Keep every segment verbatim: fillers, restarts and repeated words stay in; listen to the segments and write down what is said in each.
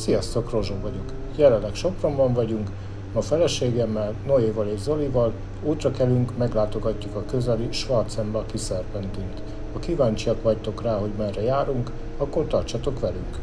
Sziasztok, Rozsó vagyok. Jelenleg Sopronban vagyunk, ma feleségemmel, Noéval és Zolival útra kelünk, meglátogatjuk a közeli Schwarzenbachi szerpentint. Ha kíváncsiak vagytok rá, hogy merre járunk, akkor tartsatok velünk!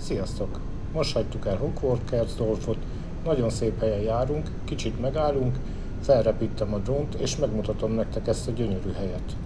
Sziasztok! Most hagytuk el Hochwalkersdorfot, nagyon szép helyen járunk, kicsit megállunk, felrepítem a drónt és megmutatom nektek ezt a gyönyörű helyet.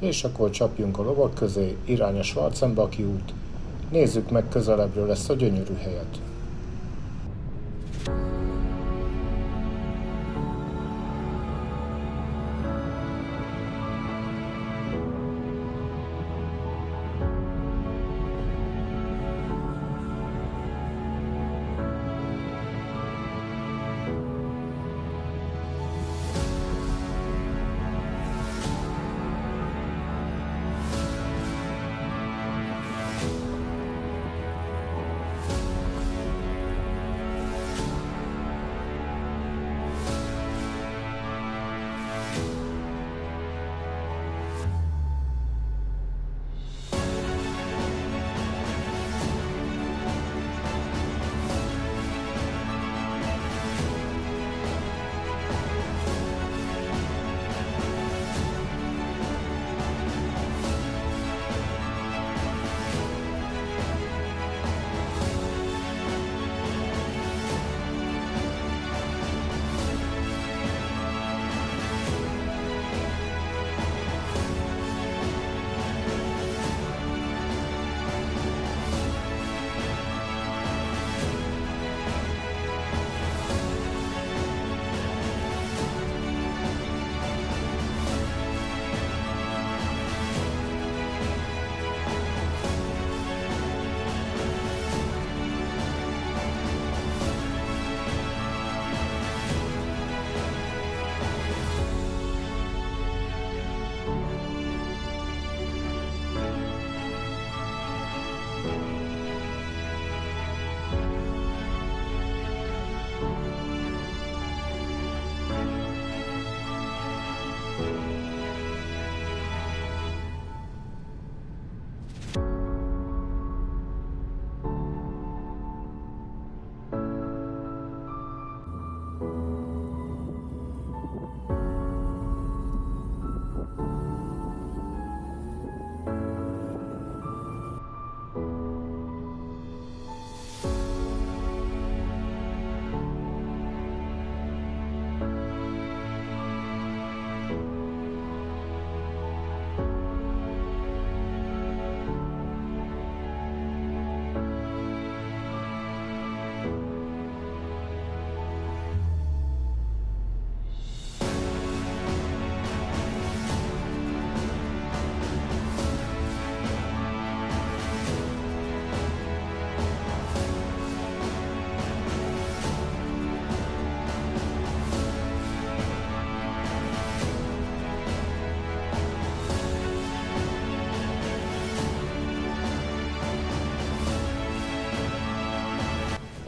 És akkor csapjunk a lovak közé, irány a Schwarzenbachi út. Nézzük meg közelebbről ezt a gyönyörű helyet.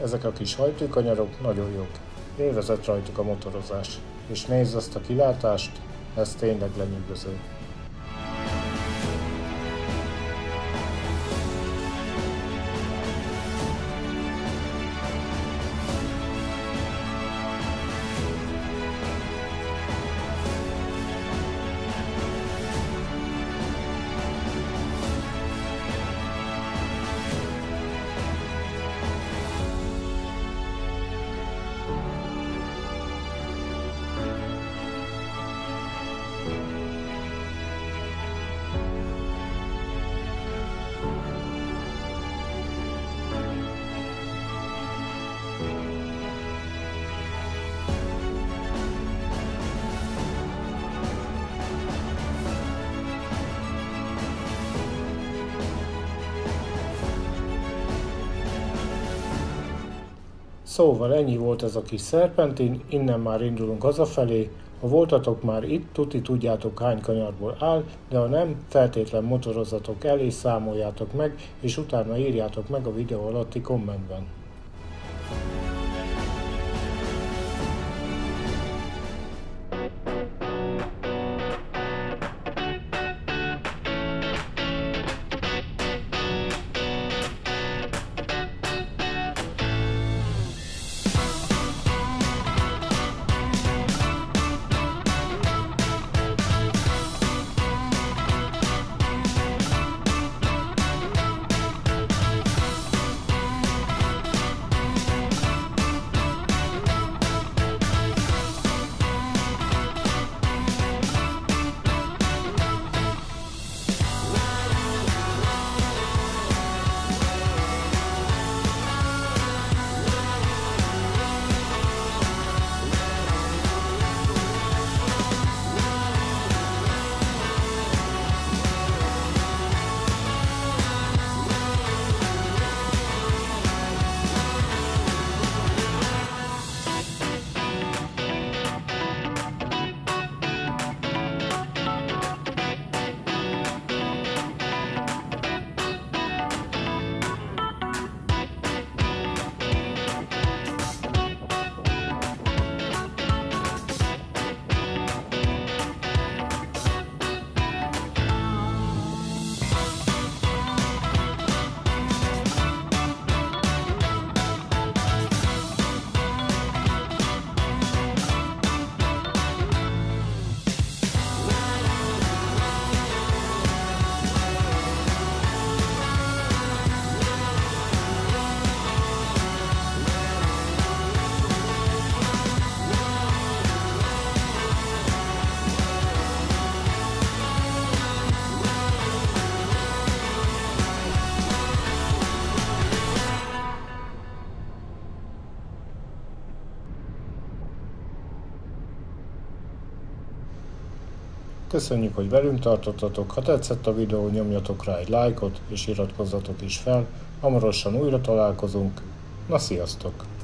ezek a kis hajtőkanyarok nagyon jók. Élvezett rajtuk a motorozás. És nézd azt a kilátást, ez tényleg lenyűgöző. Szóval ennyi volt ez a kis szerpentin, innen már indulunk hazafelé. Ha voltatok már itt, tuti tudjátok hány kanyarból áll, de ha nem, feltétlen motorozzatok el és számoljátok meg, és utána írjátok meg a videó alatti kommentben. Köszönjük, hogy velünk tartottatok, ha tetszett a videó, nyomjatok rá egy lájkot, és iratkozzatok is fel, hamarosan újra találkozunk, na sziasztok!